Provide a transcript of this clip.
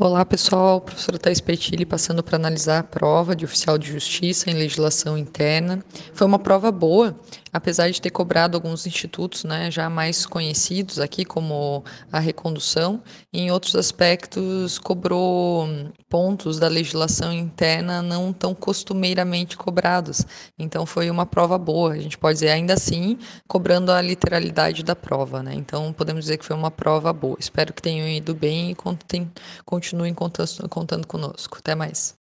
Olá pessoal, professora Thais Petilli passando para analisar a prova de oficial de justiça em legislação interna. Foi uma prova boa, apesar de ter cobrado alguns institutos já mais conhecidos aqui, como a recondução, e em outros aspectos cobrou pontos da legislação interna não tão costumeiramente cobrados. Então foi uma prova boa, a gente pode dizer ainda assim, cobrando a literalidade da prova. Então podemos dizer que foi uma prova boa. Espero que tenham ido bem e continuem contando conosco. Até mais.